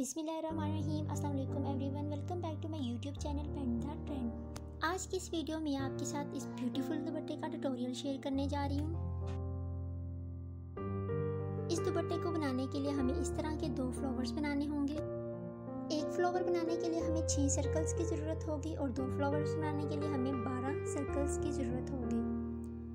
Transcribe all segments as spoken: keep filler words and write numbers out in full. बिस्मिल्लाहिर्रहमानिर्रहीम। अस्सलाम वालेकुम everyone, welcome back to my YouTube channel bend the trend. आज की इस वीडियो में आपके साथ इस ब्यूटीफुल दुपट्टे का ट्यूटोरियल शेयर करने जा रही हूँ। इस दुपट्टे को बनाने के लिए हमें इस तरह के दो फ्लावर्स बनाने होंगे। एक फ्लावर बनाने के लिए हमें छः सर्कल्स की ज़रूरत होगी और दो फ्लावर्स बनाने के लिए हमें बारह सर्कल्स की ज़रूरत होगी।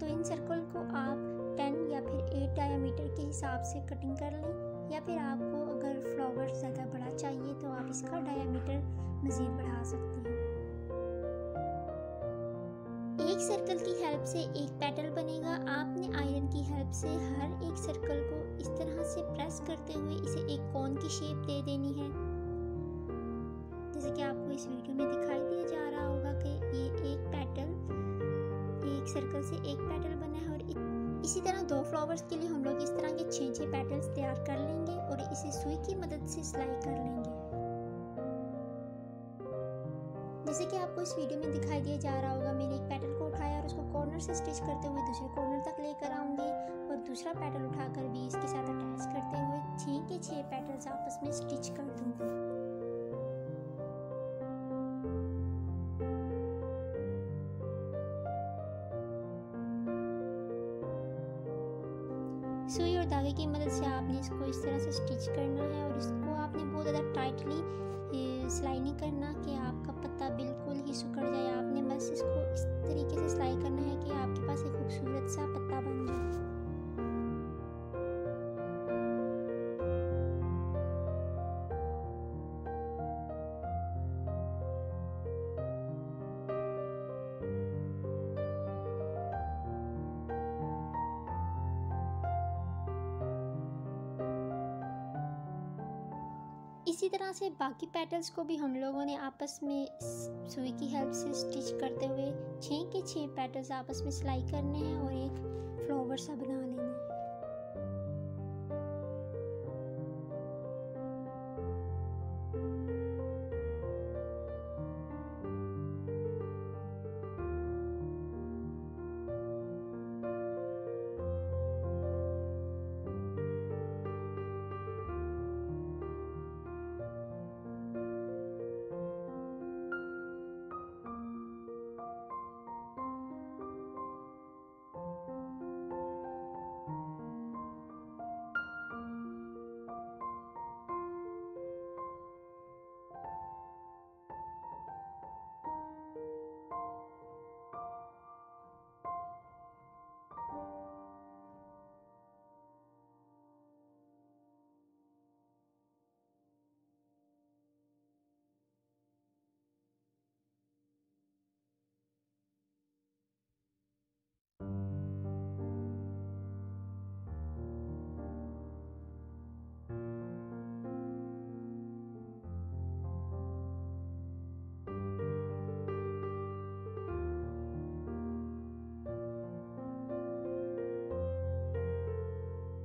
तो इन सर्कल को आप टेन या फिर एट डायामीटर के हिसाब से कटिंग कर लें, या फिर आपको अगर फ्लावर ज़्यादा बड़ा चाहिए तो आप इसका डायामीटर मज़ीद बढ़ा सकते हैं। एक सर्कल की हेल्प से एक पेटल बनेगा। आपने आयरन की हेल्प से हर एक सर्कल को इस तरह से प्रेस करते हुए इसे एक कोन की शेप दे देनी है। जैसे कि आपको इस वीडियो में दिखाई दिया जा रहा होगा कि ये एक पेटल, एक सर्कल से एक पेटल बना है। और इसी तरह दो फ्लावर्स के लिए हम लोग इस तरह के छः छः पेटल्स तैयार कर लेंगे और इसे सुई की मदद से सिलाई कर लेंगे। जैसे कि आपको इस वीडियो में दिखाई दिया जा रहा होगा, मैंने एक पेटल को उठाया और उसको कॉर्नर से स्टिच करते हुए दूसरे कॉर्नर तक लेकर आऊँगी और दूसरा पेटल उठाकर भी इसके साथ अटैच करते हुए छः के छः पेटल्स आपस में स्टिच कर दूँगी। सुई और धागे की मदद से आपने इसको इस तरह से स्टिच करना है और इसको आपने बहुत ज़्यादा टाइटली सिलाई नहीं करना कि आपका पत्ता बिल्कुल ही सिकुड़ जाए। आपने बस इसको इस तरीके से सिलाई करना है कि आपके पास एक खूबसूरत सा पत्ता बन इसी तरह से बाकी पेटल्स को भी हम लोगों ने आपस में सुई की हेल्प से स्टिच करते हुए छः के छः पेटल्स आपस में सिलाई करने हैं और एक फ्लावर सा बना लेना है।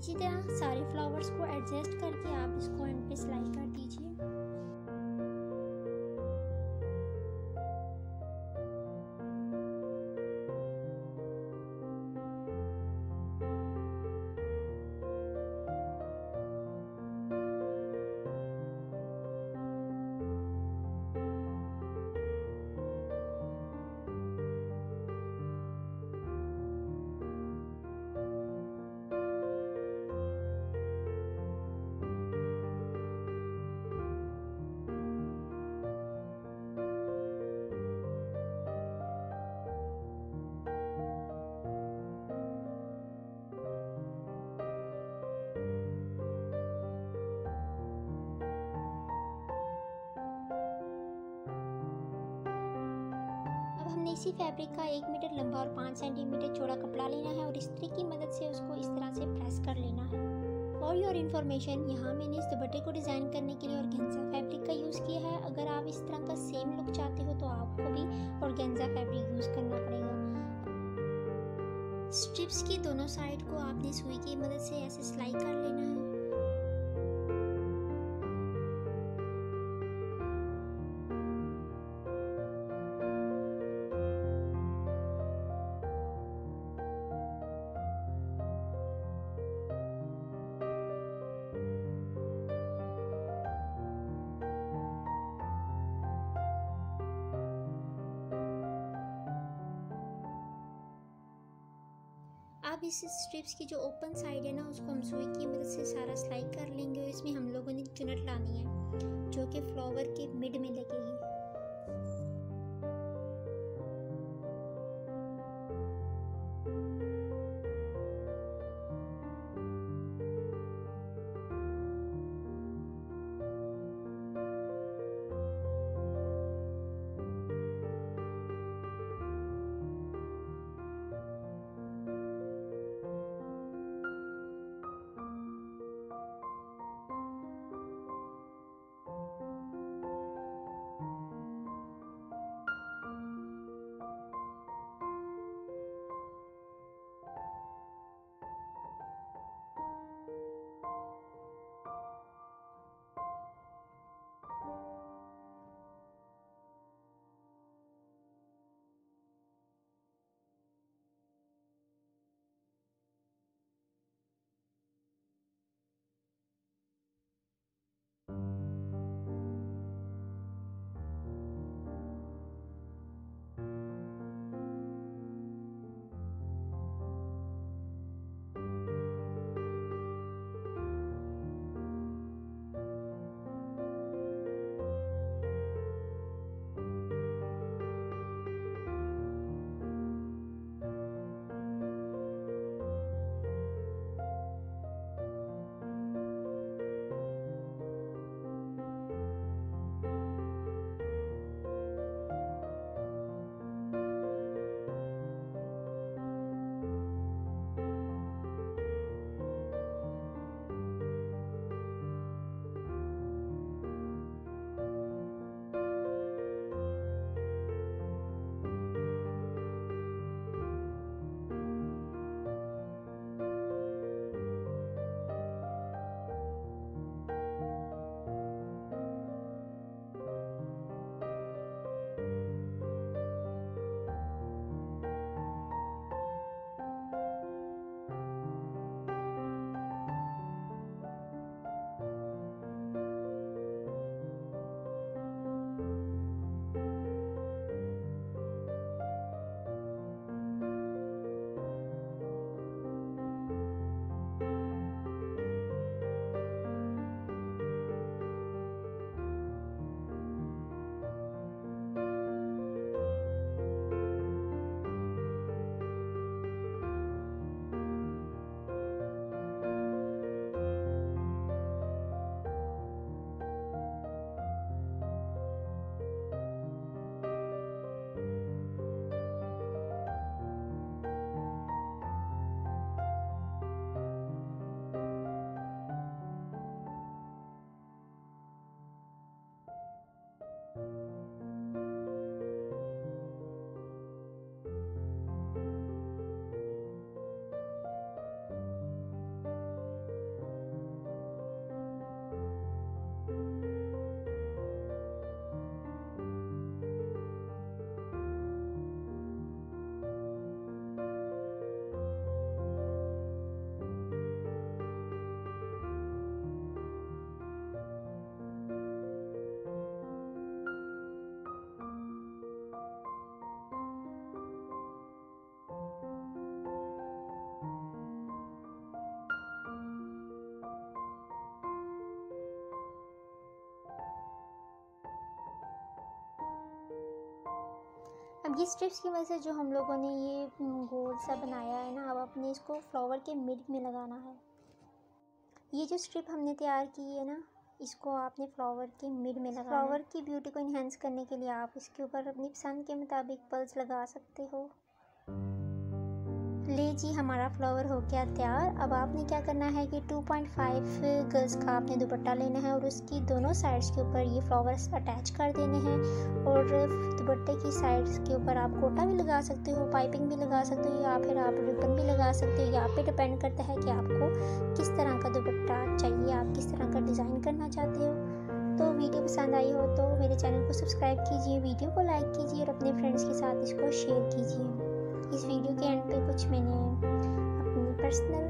इसी तरह सारे फ्लावर्स को एडजस्ट करके आप इसको एंड पे सिलाई कर दीजिए। इसी फैब्रिक का एक मीटर लंबा और पाँच सेंटीमीटर चौड़ा कपड़ा लेना है और इस्त्री की मदद से उसको इस तरह से प्रेस कर लेना है। फॉर योर इन्फॉर्मेशन, यहाँ मैंने इस दुपट्टे को डिज़ाइन करने के लिए ऑर्गेन्जा फैब्रिक का यूज़ किया है। अगर आप इस तरह का सेम लुक चाहते हो तो आपको भी ऑर्गेन्जा फैब्रिक यूज़ करना पड़ेगा। स्ट्रिप्स की दोनों साइड को आपने सुई की मदद से ऐसे सिलाई कर लेना है। अब इस स्ट्रिप्स की जो ओपन साइड है ना, उसको हम सुई की मदद से सारा सिलाई कर लेंगे और इसमें हम लोगों ने चुनट लानी है जो कि फ्लावर के मिड में लगेगी। अब ये स्ट्रिप्स की वजह से जो हम लोगों ने ये गोल सा बनाया है ना, अब अपने इसको फ्लावर के मिड में लगाना है। ये जो स्ट्रिप हमने तैयार की है ना, इसको आपने फ्लावर के मिड में लगाना। फ्लावर की ब्यूटी को इन्हेंस करने के लिए आप इसके ऊपर अपनी पसंद के मुताबिक पर्ल्स लगा सकते हो। ले जी, हमारा फ्लावर हो गया तैयार। अब आपने क्या करना है कि टू पॉइंट फाइव गज़ का आपने दुपट्टा लेना है और उसकी दोनों साइड्स के ऊपर ये फ्लावर्स अटैच कर देने हैं। और दुपट्टे की साइड्स के ऊपर आप गोटा भी लगा सकते हो, पाइपिंग भी लगा सकते हो, या फिर आप रिबन भी लगा सकते हो। या आप पे डिपेंड करता है कि आपको किस तरह का दुपट्टा चाहिए, आप किस तरह का डिज़ाइन करना चाहते हो। तो वीडियो पसंद आई हो तो मेरे चैनल को सब्सक्राइब कीजिए, वीडियो को लाइक कीजिए और अपने फ्रेंड्स के साथ इसको शेयर कीजिए। इस वीडियो के एंड पे कुछ मैंने अपनी पर्सनल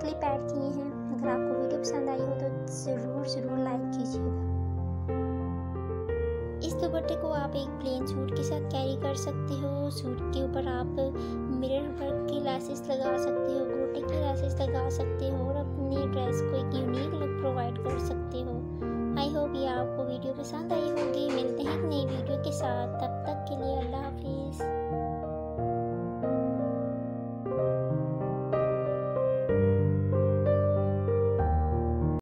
क्लिप ऐड किए हैं। अगर आपको वीडियो पसंद आई हो तो ज़रूर ज़रूर लाइक कीजिएगा। इसके दुपट्टे को आप एक प्लेन सूट के साथ कैरी कर सकते हो। सूट के ऊपर आप मिरर वर्क की लासेस लगा सकते हो, गोटे की लासेस लगा सकते हो और अपनी ड्रेस को एक यूनिक लुक प्रोवाइड कर सकते हो। आई होप ये आपको वीडियो पसंद आई होगी। मिलते हैं एक नई वीडियो के साथ।